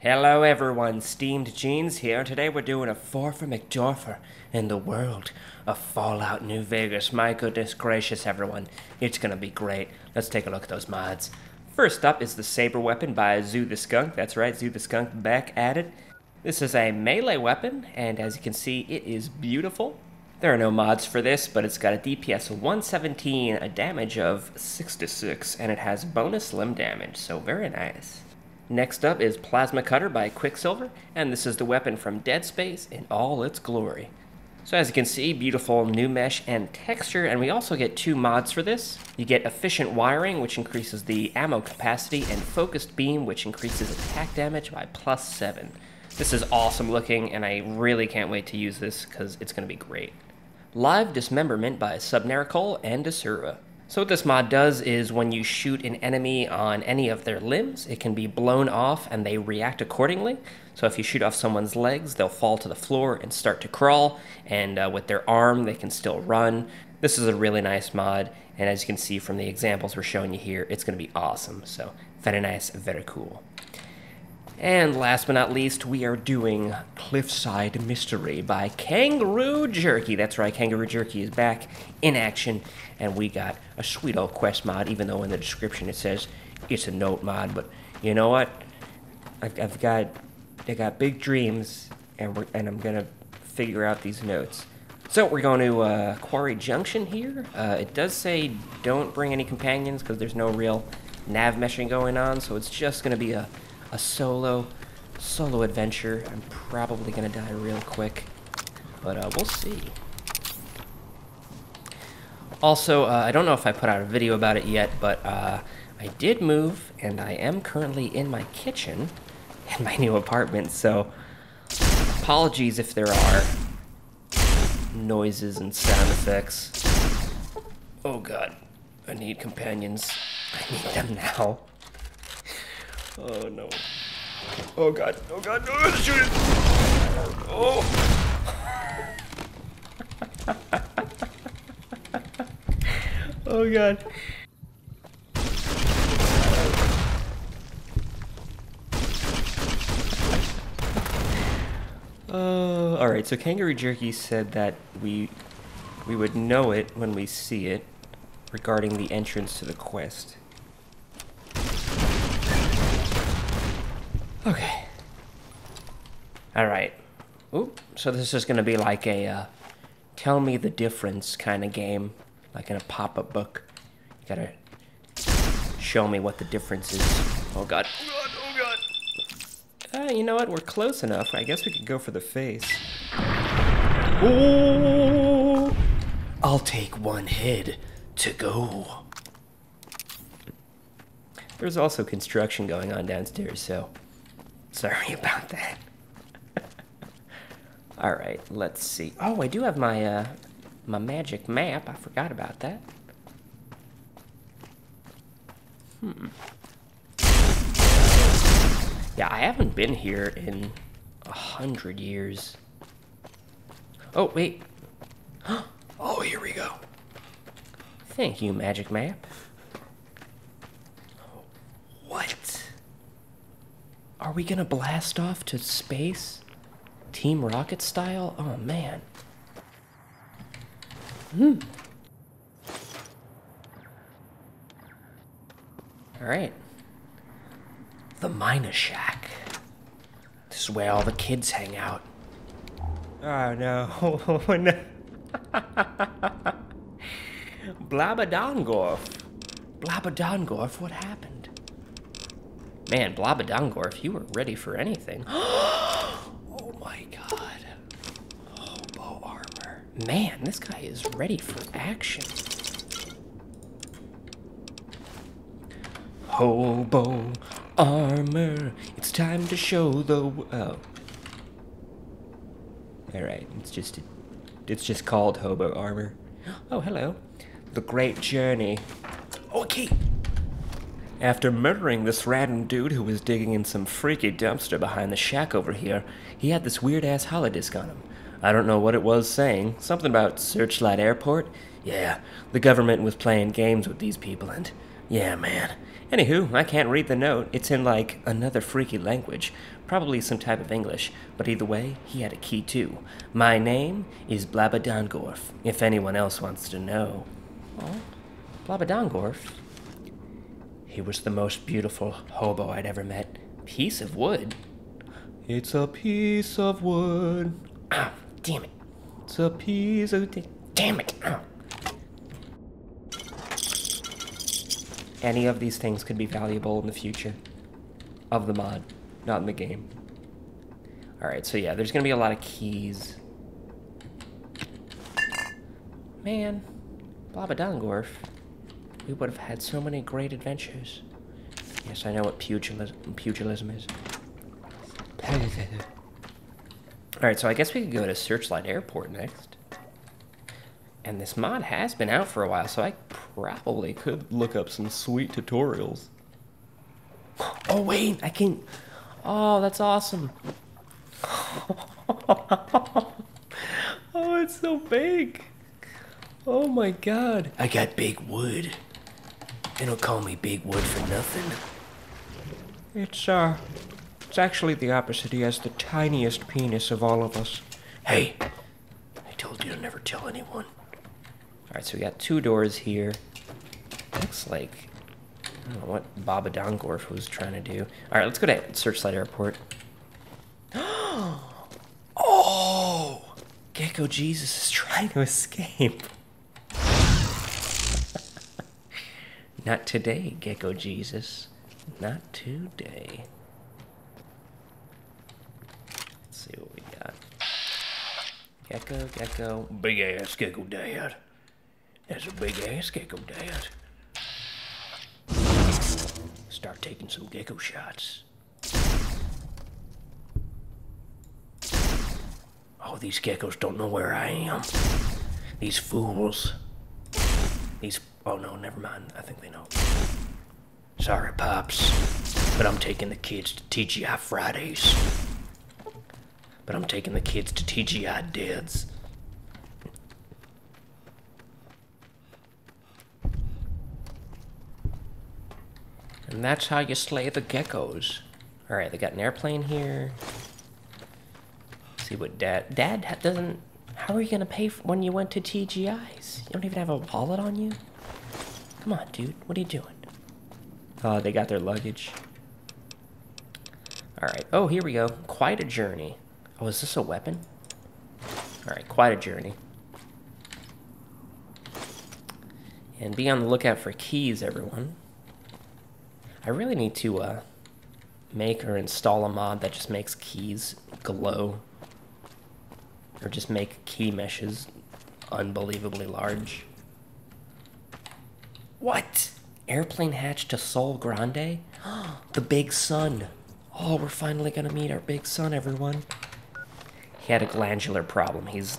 Hello everyone, Steamed Jeans here. Today we're doing a Forfer McDorfer in the world of Fallout New Vegas. My goodness gracious everyone, it's gonna be great. Let's take a look at those mods. First up is the Saber weapon by Zu the Skunk. That's right, Zu the Skunk back at it. This is a melee weapon, and as you can see, it is beautiful. There are no mods for this, but it's got a DPS of 117, a damage of 66, and it has bonus limb damage, so very nice. Next up is Plasma Cutter by Quicksilver, and this is the weapon from Dead Space in all its glory. So as you can see, beautiful new mesh and texture, and we also get two mods for this. You get Efficient Wiring, which increases the ammo capacity, and Focused Beam, which increases attack damage by +7. This is awesome looking, and I really can't wait to use this because it's going to be great. Live Dismemberment by Subnerocl and Asura. So what this mod does is when you shoot an enemy on any of their limbs, it can be blown off and they react accordingly. So if you shoot off someone's legs, they'll fall to the floor and start to crawl, and with their arm they can still run. This is a really nice mod, and as you can see from the examples we're showing you here, it's going to be awesome. So very nice, very cool. And last but not least, we are doing Cliffside Mystery by Kangaroo Jerky. That's right, Kangaroo Jerky is back in action, and we got a sweet old quest mod, even though in the description it says it's a note mod, but you know what? I got big dreams, and I'm gonna figure out these notes. So we're going to Quarry Junction here. It does say don't bring any companions, because there's no real nav meshing going on, so it's just gonna be a solo adventure. I'm probably gonna die real quick, but we'll see. Also, I don't know if I put out a video about it yet, but I did move, and I am currently in my kitchen in my new apartment, so apologies if there are noises and sound effects. Oh god, I need companions. I need them now. Oh no. Oh god. Oh god. No, oh, shoot it. Oh. Oh god. All right. So Kangaroo Jerky said that we would know it when we see it regarding the entrance to the quest. Okay. Alright. Oop. So this is going to be like a tell me the difference kind of game. Like in a pop-up book. You gotta show me what the difference is. Oh god. Oh god. Oh god. You know what? We're close enough. I guess we could go for the face. Ooh. I'll take one head to go. There's also construction going on downstairs, so... sorry about that. All right, let's see. Oh, I do have my my magic map. I forgot about that. Yeah, I haven't been here in 100 years. Oh wait. Oh, here we go. Thank you, magic map. What? Are we gonna blast off to space? Team Rocket style? Oh, man. Alright. The Miner Shack. This is where all the kids hang out. Oh, no. Oh, no. Blabadongorf. Blabadongorf, what happened? Man, Blabadongorf, if you were ready for anything. Oh my god. Oh, bow armor. Man, this guy is ready for action. Oh, bow armor. It's time to show the oh. Alright, it's just called hobo armor. Oh, hello. The great journey. Okay. After murdering this random dude who was digging in some freaky dumpster behind the shack over here, he had this weird-ass holodisk on him. I don't know what it was saying. Something about Searchlight Airport? Yeah, the government was playing games with these people, and... yeah, man. Anywho, I can't read the note. It's in, like, another freaky language. Probably some type of English. But either way, he had a key too. My name is Blabadangorf, if anyone else wants to know. Oh, Blabadangorf? He was the most beautiful hobo I'd ever met. Piece of wood. It's a piece of wood. Ow, damn it. It's a piece of... damn it, ow. Any of these things could be valuable in the future of the mod, not in the game. Alright, so yeah, there's gonna be a lot of keys. Man, Blabadangorf, we would have had so many great adventures. Yes, I know what pugilism is. Alright, so I guess we could go to Searchlight Airport next. And this mod has been out for a while, so I probably could look up some sweet tutorials. Oh, wait, I can... Oh, that's awesome. Oh, it's so big. Oh, my God. I got big wood. They don't call me big wood for nothing. It's actually the opposite. He has the tiniest penis of all of us. Hey, I told you to never tell anyone. Alright, so we got two doors here. Looks like... I don't know what Blabadangorf was trying to do. Alright, let's go to Searchlight Airport. Oh! Gecko Jesus is trying to escape. Not today, Gecko Jesus. Not today. Let's see what we got. Gecko, Gecko. Big ass Gecko Dad. That's a big ass Gecko Dad. Start taking some gecko shots. Oh, these geckos don't know where I am. These fools. These... Oh no, never mind. I think they know. Sorry, Pops. But I'm taking the kids to TGI Fridays. But I'm taking the kids to TGI Deads. And that's how you slay the geckos. Alright, they got an airplane here. Let's see what Dad doesn't... How are you gonna pay for when you went to TGI's? You don't even have a wallet on you? Come on, dude. What are you doing? Oh, they got their luggage. Alright. Oh, here we go. Quite a journey. Oh, is this a weapon? Alright, quite a journey. And be on the lookout for keys, everyone. I really need to make or install a mod that just makes keys glow. Or just make key meshes unbelievably large. What? Airplane hatch to Sol Grande? The big sun. Oh, we're finally gonna meet our big sun, everyone. He had a glandular problem. He's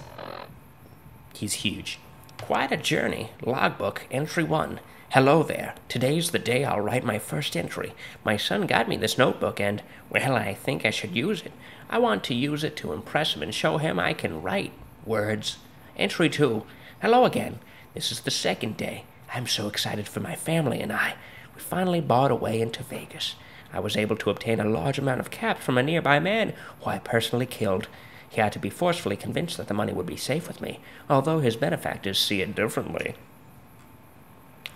huge. Quite a journey. Logbook entry 1. Hello there. Today's the day I'll write my first entry. My son got me this notebook and, well, I think I should use it. I want to use it to impress him and show him I can write words. Entry 2. Hello again. This is the second day. I'm so excited for my family and I. We finally bought away into Vegas. I was able to obtain a large amount of caps from a nearby man who I personally killed. He had to be forcefully convinced that the money would be safe with me, although his benefactors see it differently.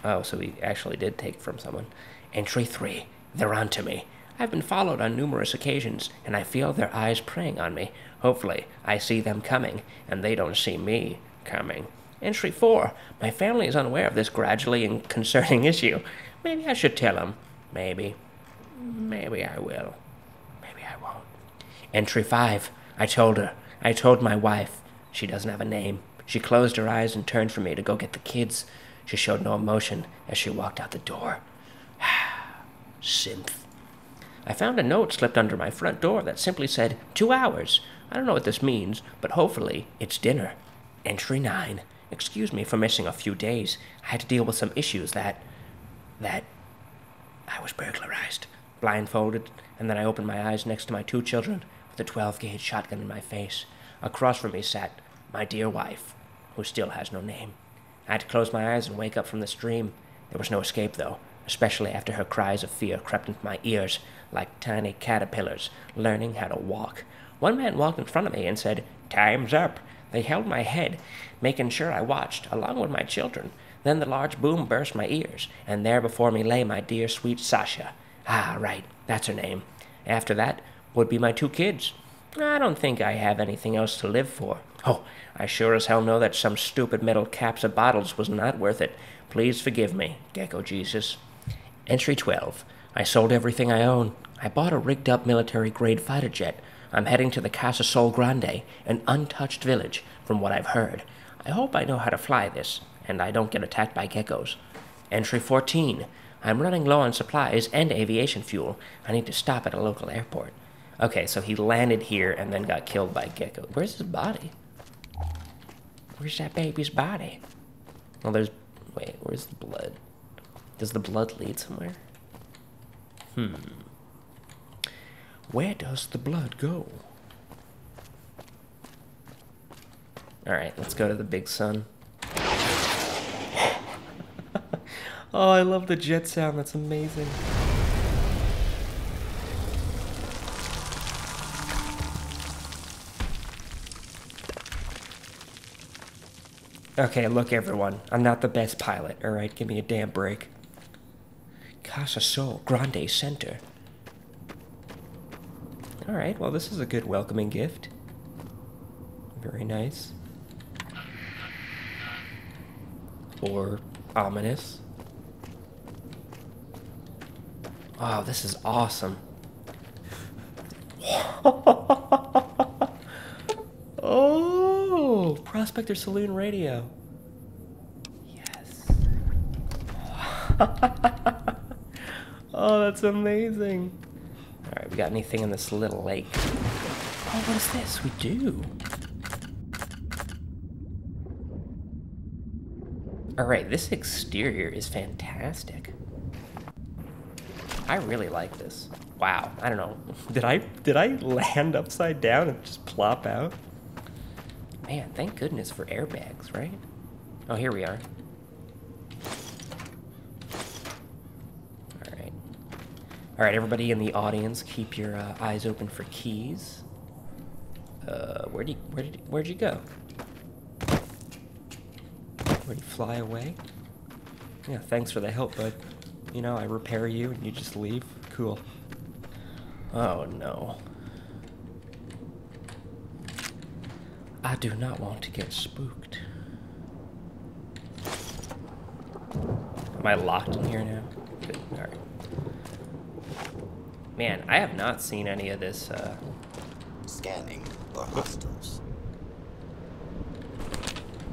Oh, so he actually did take from someone. Entry 3. They're onto me. I've been followed on numerous occasions, and I feel their eyes preying on me. Hopefully, I see them coming, and they don't see me coming. Entry 4. My family is unaware of this gradually and concerning issue. Maybe I should tell them. Maybe. Maybe I will. Maybe I won't. Entry 5. I told her. I told my wife. She doesn't have a name. She closed her eyes and turned from me to go get the kids. She showed no emotion as she walked out the door. Synth. I found a note slipped under my front door that simply said, 2 hours. I don't know what this means, but hopefully it's dinner. Entry 9. Excuse me for missing a few days. I had to deal with some issues that I was burglarized, blindfolded, and then I opened my eyes next to my 2 children with a 12-gauge shotgun in my face. Across from me sat my dear wife, who still has no name. I had to close my eyes and wake up from this dream. There was no escape, though. especially after her cries of fear crept into my ears like tiny caterpillars learning how to walk. One man walked in front of me and said, "Time's up." They held my head, making sure I watched, along with my children. Then the large boom burst my ears, and there before me lay my dear sweet Sasha. Ah, right, that's her name. After that would be my two kids. I don't think I have anything else to live for. Oh, I sure as hell know that some stupid metal caps of bottles was not worth it. Please forgive me, Gecko Jesus. Entry 12. I sold everything I own. I bought a rigged-up military-grade fighter jet. I'm heading to the Casa Sol Grande, an untouched village, from what I've heard. I hope I know how to fly this, and I don't get attacked by geckos. Entry 14. I'm running low on supplies and aviation fuel. I need to stop at a local airport. Okay, so he landed here and then got killed by gecko. Where's his body? Where's that baby's body? Well, there's... Wait, where's the blood? Does the blood lead somewhere? Where does the blood go? Alright, let's go to the big sun. Oh, I love the jet sound. That's amazing. Okay, look everyone, I'm not the best pilot, alright? Give me a damn break. Casa Sol Grande Center. Alright, well this is a good welcoming gift. Very nice. Or ominous. Wow, this is awesome. Oh, Prospector Saloon Radio. Yes. Oh, that's amazing. All right, we got anything in this little lake? Oh, what is this? We do. All right, this exterior is fantastic. I really like this. Wow, I don't know. Did I land upside down and just plop out? Man, thank goodness for airbags, right? Oh, here we are. All right. All right, everybody in the audience, keep your eyes open for keys. Where'd you go? Where'd you fly away? Yeah, thanks for the help, bud. You know, I repair you and you just leave. Cool. Oh no. I do not want to get spooked. Am I locked in here now? Good. All right. Man, I have not seen any of this. Scanning for hostiles.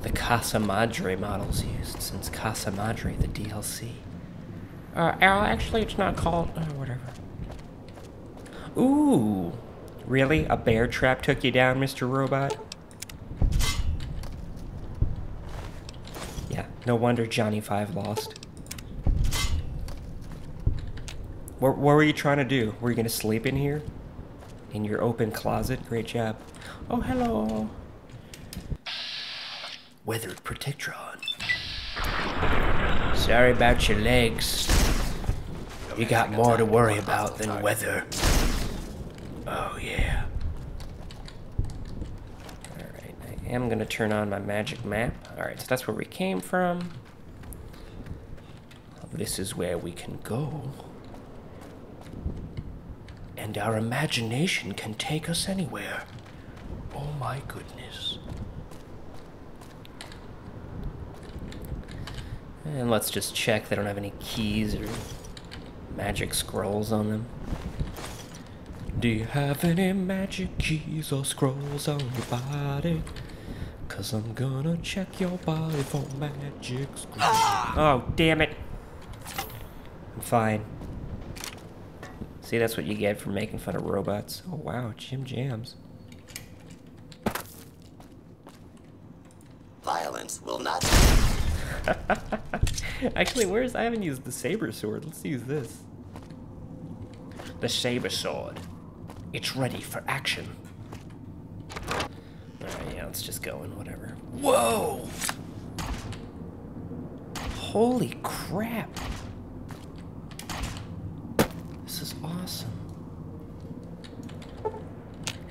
The Casa Madre models used since Casa Madre, the DLC. Actually, it's not called... whatever. Ooh! Really? A bear trap took you down, Mr. Robot? Yeah, no wonder Johnny 5 lost. What were you trying to do? Were you gonna sleep in here? In your open closet? Great job. Oh, hello! Weathered Protectron. Sorry about your legs. You got more to worry about than weather. Oh, yeah. Alright, I am gonna turn on my magic map. Alright, so that's where we came from. This is where we can go. And our imagination can take us anywhere. Oh my goodness. And let's just check they don't have any keys or magic scrolls on them. Do you have any magic keys or scrolls on your body? Cause I'm gonna check your body for magic scrolls. Oh, damn it. I'm fine. See, that's what you get for making fun of robots. Oh, wow, Jim Jams. Violence will not... Actually, I haven't used the Saber Sword. Let's use this. The Saber Sword. It's ready for action. Alright, yeah, let's just go in, whatever. Whoa! Holy crap! awesome.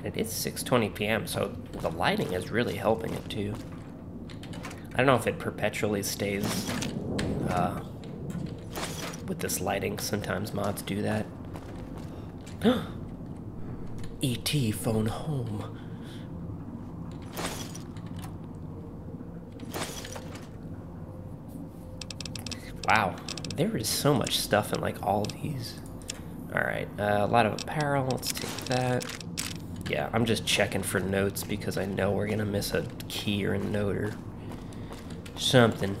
And it is 6:20 p.m., so the lighting is really helping it too. I don't know if it perpetually stays with this lighting. Sometimes mods do that. E.T. phone home. Wow, there is so much stuff in like all these. Alright, a lot of apparel, let's take that. Yeah, I'm just checking for notes because I know we're gonna miss a key or a note or something.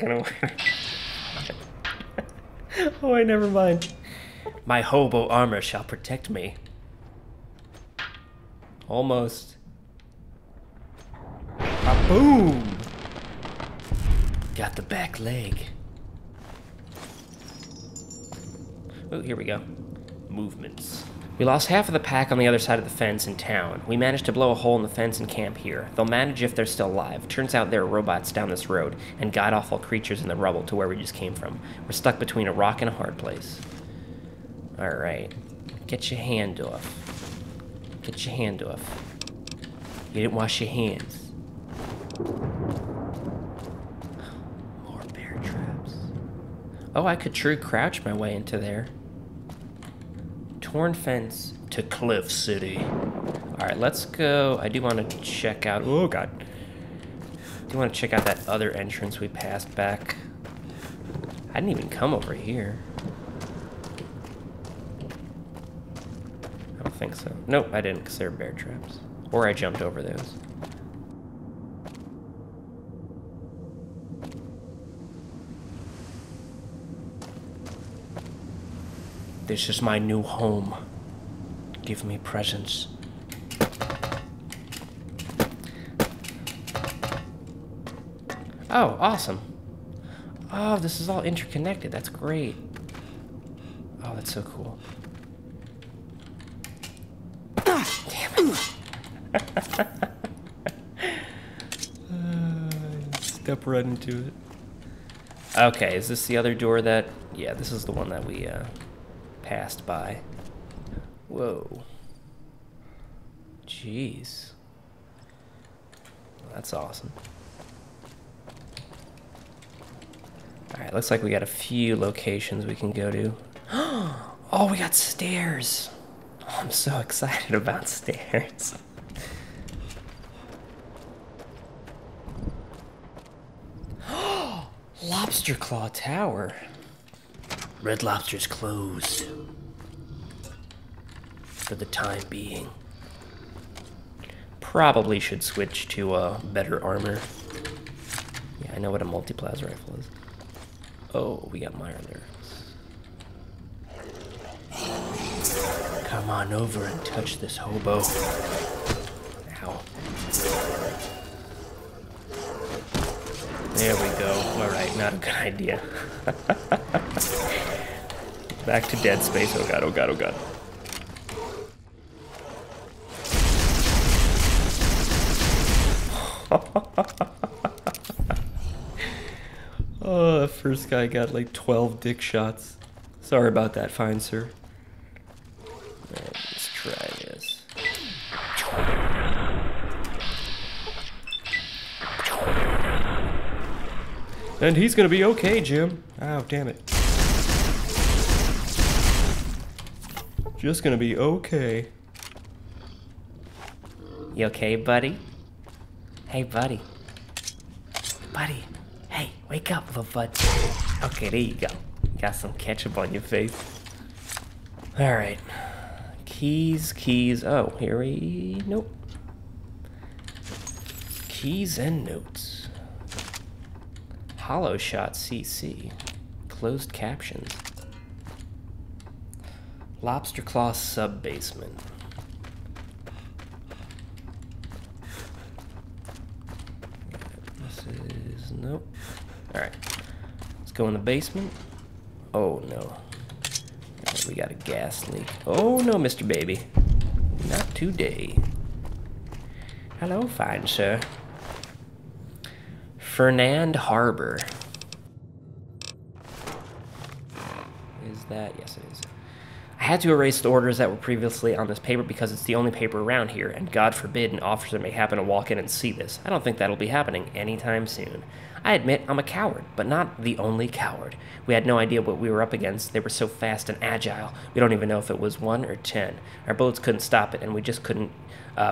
Gonna work. Oh, wait, never mind. My hobo armor shall protect me. Almost. Boom! Got the back leg. Oh, here we go. Movements. We lost half of the pack on the other side of the fence in town. We managed to blow a hole in the fence and camp here. They'll manage if they're still alive. Turns out there are robots down this road, and god-awful creatures in the rubble to where we just came from. We're stuck between a rock and a hard place. Alright. Get your hand off. Get your hand off. You didn't wash your hands. More bear traps. Oh, I could true crouch my way into there. Torn fence to Cliff City. Alright, let's go. I do want to check out... Oh, God. I do want to check out that other entrance we passed back. I didn't even come over here. I don't think so. Nope, I didn't, because they're bear traps. Or I jumped over those. This is my new home. Give me presents. Oh, awesome. Oh, this is all interconnected. That's great. Oh, that's so cool. Damn it. Step right into it. Okay, is this the other door that... Yeah, this is the one that we... passed by. Whoa. Jeez. That's awesome. Alright, looks like we got a few locations we can go to. Oh, we got stairs! Oh, I'm so excited about stairs. Lobster Claw Tower! Red Lobster's closed. For the time being. Probably should switch to better armor. Yeah, I know what a multi-plas rifle is. Oh, we got Meyer lyrics. Come on over and touch this hobo. Ow. There we go. Alright, not a good idea. Back to Dead Space. Oh god, oh god, oh god. Oh, the first guy got like 12 dick shots. Sorry about that, fine sir. Alright, let's try this. And he's gonna be okay, Jim. Oh, damn it. Just gonna be okay. You okay, buddy? Hey, buddy. Buddy. Hey, wake up, little bud. Okay, there you go. Got some ketchup on your face. Alright. Keys, keys. Oh, here we... Nope. Keys and notes. Hollow shot CC. Closed captions. Lobster Claw Sub-Basement. This is... nope. Alright. Let's go in the basement. Oh, no. We got a gas leak. Oh, no, Mr. Baby. Not today. Hello, fine sir. Fernand Harbor. Is that... yes, it is. I had to erase the orders that were previously on this paper because it's the only paper around here, and God forbid an officer may happen to walk in and see this. I don't think that'll be happening anytime soon. I admit I'm a coward, but not the only coward. We had no idea what we were up against. They were so fast and agile. We don't even know if it was 1 or 10. Our bullets couldn't stop it, and we just couldn't.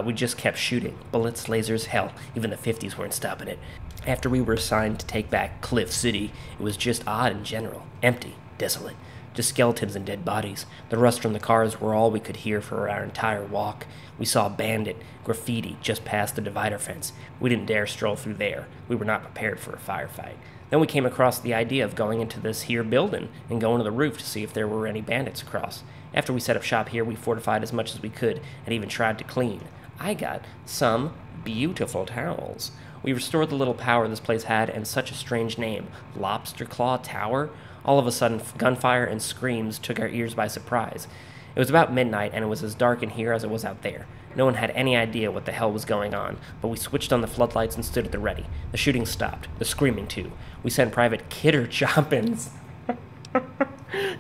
We just kept shooting. Bullets, lasers, hell, even the 50s weren't stopping it. After we were assigned to take back Cliff City, it was just odd in general. Empty, desolate. Just skeletons and dead bodies. The rust from the cars were all we could hear for our entire walk. We saw bandit graffiti just past the divider fence. We didn't dare stroll through there. We were not prepared for a firefight. Then we came across the idea of going into this here building and going to the roof to see if there were any bandits across. After we set up shop here, we fortified as much as we could and even tried to clean. I got some beautiful towels. We restored the little power this place had and such a strange name, Lobster Claw Tower. All of a sudden, gunfire and screams took our ears by surprise. It was about midnight, and it was as dark in here as it was out there. No one had any idea what the hell was going on, but we switched on the floodlights and stood at the ready. The shooting stopped. The screaming, too. We sent Private Kidder Chompins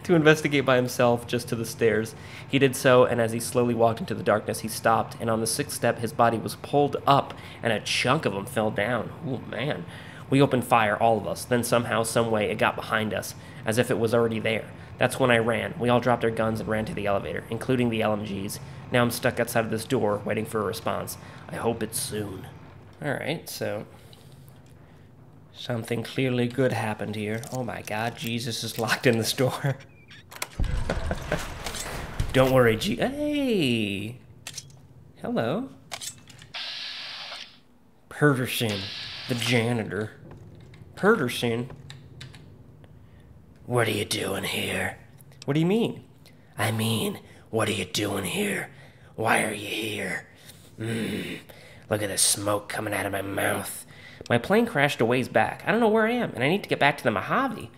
to investigate by himself just to the stairs. He did so, and as he slowly walked into the darkness, he stopped, and on the 6th step, his body was pulled up, and a chunk of him fell down. Oh, man. We opened fire, all of us. Then somehow, someway, it got behind us, as if it was already there. That's when I ran. We all dropped our guns and ran to the elevator, including the LMGs. Now I'm stuck outside of this door, waiting for a response. I hope it's soon. Alright, so... something clearly good happened here. Oh my God, Jesus is locked in this door. Don't worry, Hey! Hello. Perderson, the janitor. Perderson? What are you doing here? What do you mean? I mean, what are you doing here? Why are you here? Look at the smoke coming out of my mouth. My plane crashed a ways back. I don't know where I am, and I need to get back to the Mojave.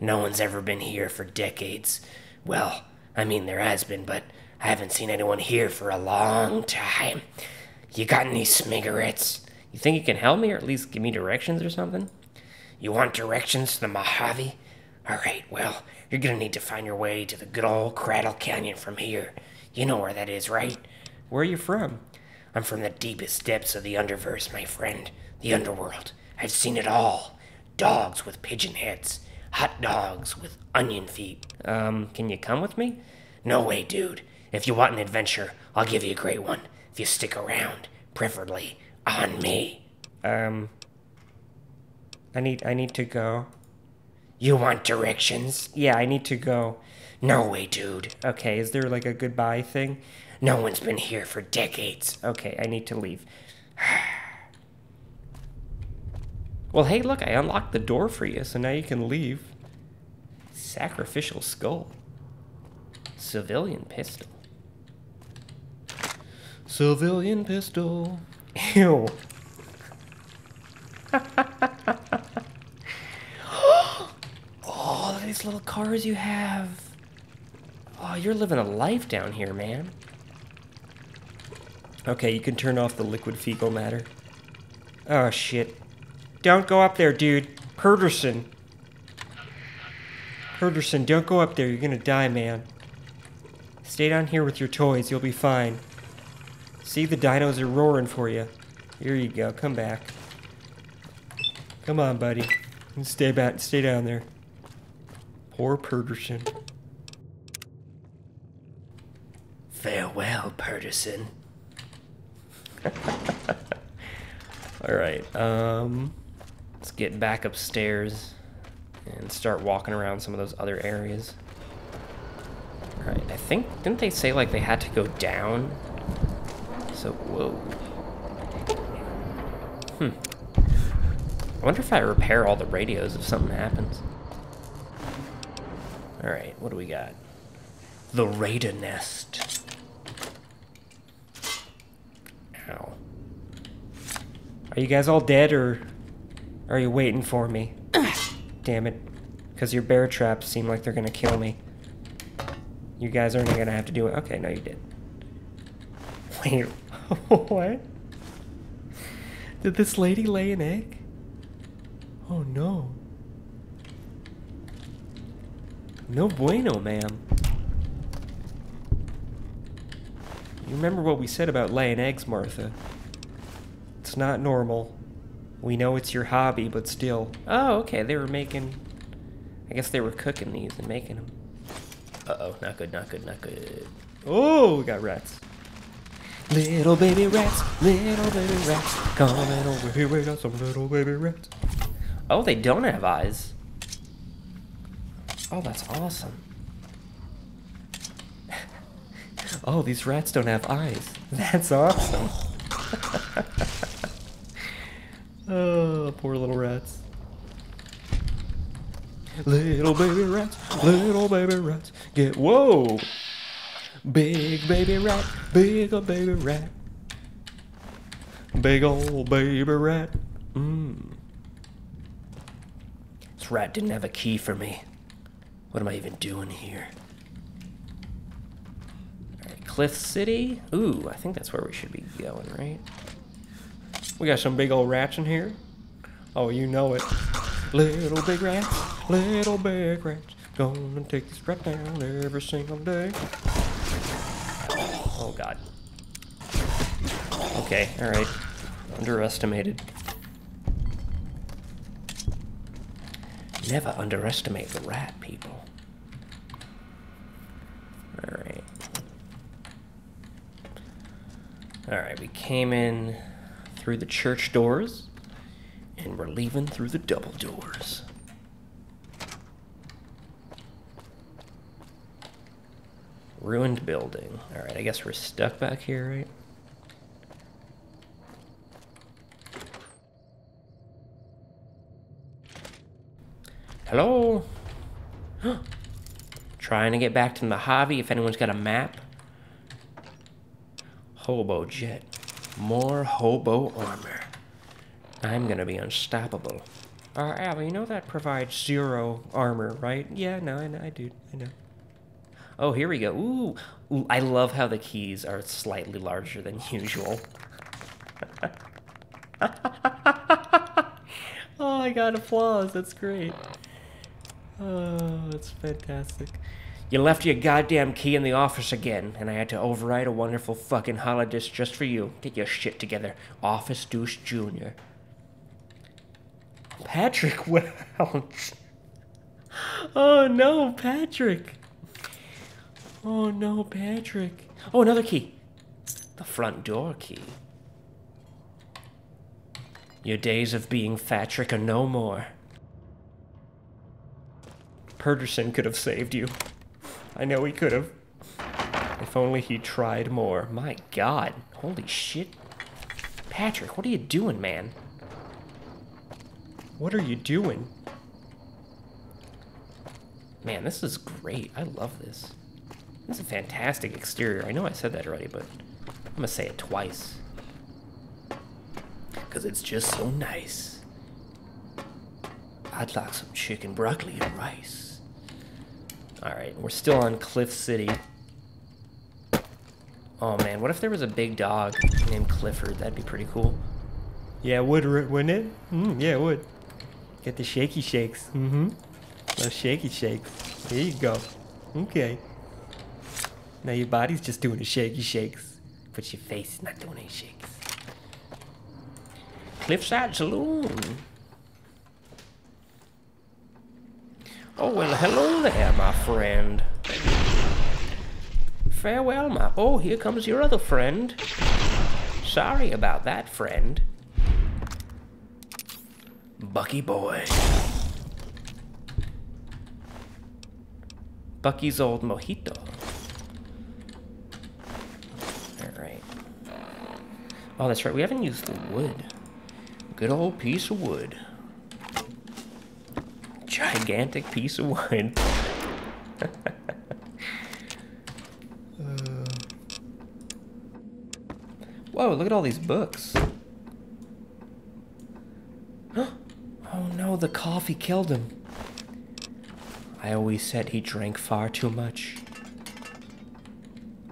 No one's ever been here for decades. Well, I mean, there has been, but I haven't seen anyone here for a long time. You got any cigarettes? You think you can help me, or at least give me directions or something? You want directions to the Mojave? Alright, well, you're gonna need to find your way to the good old Cradle Canyon from here. You know where that is, right? Where are you from? I'm from the deepest depths of the Underverse, my friend. The Underworld. I've seen it all. Dogs with pigeon heads. Hot dogs with onion feet. Can you come with me? No way, dude. If you want an adventure, I'll give you a great one. If you stick around, preferably on me. I need to go. You want directions? Yeah, I need to go. No way, dude. Okay, is there like a goodbye thing? No one's been here for decades. Okay, I need to leave. Well, hey, look, I unlocked the door for you, so now you can leave. Sacrificial skull. Civilian pistol. Civilian pistol. Ew. Oh, these little cars you have. Oh, you're living a life down here, man. Okay, you can turn off the liquid fecal matter. Oh, shit. Don't go up there, dude. Perderson. Perderson, don't go up there. You're gonna die, man. Stay down here with your toys. You'll be fine. See, the dinos are roaring for you. Here you go. Come back. Come on, buddy. Stay down there. Poor Perderson. Farewell, Perderson. Alright, let's get back upstairs and start walking around some of those other areas. Alright, I think, didn't they say like they had to go down? So, whoa. I wonder if I repair all the radios if something happens. Alright, what do we got? the Raider Nest. Ow. Are you guys all dead, or are you waiting for me? Damn it. Because your bear traps seem like they're going to kill me. You guys aren't going to have to do it. Okay, no, you did. Wait, what? Did this lady lay an egg? Oh, no. No bueno, ma'am. You remember what we said about laying eggs, Martha? It's not normal. We know it's your hobby, but still. Oh, okay, they were making... I guess they were cooking these and making them. Uh-oh, not good, not good, not good. Oh, we got rats. Little baby rats, coming over here, we got some little baby rats. Oh, they don't have eyes. Oh, that's awesome. Oh, these rats don't have eyes. That's awesome. Oh, poor little rats. Little baby rats, get, whoa! Big baby rat, big old baby rat. Big old baby rat. Mmm. This rat didn't have a key for me. What am I even doing here? Alright, Cliff City. Ooh, I think that's where we should be going, right? We got some big old rats in here. Oh, you know it. Little big rats, gonna take this rat down every single day. Oh, God. Okay, alright. Underestimated. Never underestimate the rat, people. Alright. Alright, we came in through the church doors, and we're leaving through the double doors. Ruined building. Alright, I guess we're stuck back here, right? Hello? Trying to get back to Mojave if anyone's got a map. Hobo jet. More hobo armor. I'm gonna be unstoppable. Al, you know that provides 0 armor, right? Yeah, no, I do. I know. Oh, here we go. Ooh. Ooh, I love how the keys are slightly larger than usual. Oh, I got applause. That's great. Oh, that's fantastic. You left your goddamn key in the office again, and I had to override a wonderful fucking holodesk just for you. Get your shit together. Office Deuce Jr. Patrick Welch. Oh, no, Patrick. Oh no, Patrick. Oh, another key. The front door key. Your days of being Patrick are no more. Perderson could have saved you. I know he could have. If only he tried more. My God. Holy shit. Patrick, what are you doing, man? What are you doing? Man, this is great. I love this. This is a fantastic exterior. I know I said that already, but I'm gonna say it twice. Because it's just so nice. I'd like some chicken, broccoli, and rice. Alright, we're still on Cliff City. Oh man, what if there was a big dog named Clifford? That'd be pretty cool. Yeah, it would, wouldn't it? Mm, yeah, it would. Get the shaky shakes. Mm-hmm. Those shaky shakes. There you go. Okay. Now your body's just doing the shaky shakes, but your face is not doing any shakes. Cliffside Saloon. Oh, well, hello there, my friend. Farewell, my... Oh, here comes your other friend. Sorry about that, friend. Bucky boy. Bucky's old mojito. Oh, that's right. We haven't used the wood. Good old piece of wood. Gigantic piece of wood. Whoa, look at all these books. Oh no, the coffee killed him. I always said he drank far too much.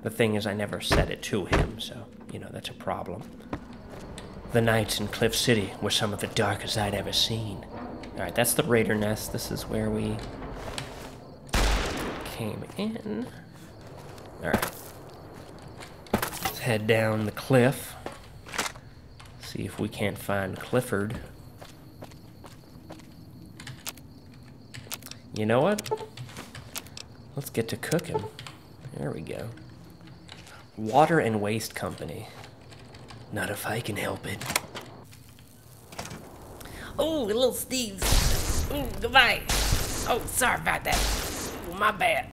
The thing is, I never said it to him, so, you know, that's a problem. The nights in Cliff City were some of the darkest I'd ever seen. Alright, that's the Raider Nest. This is where we came in. Alright. Let's head down the cliff. See if we can't find Clifford. You know what? Let's get to cooking. There we go. Water and Waste Company. Not if I can help it. Oh, a little sneeze. Ooh, goodbye. Oh, sorry about that. Ooh, my bad.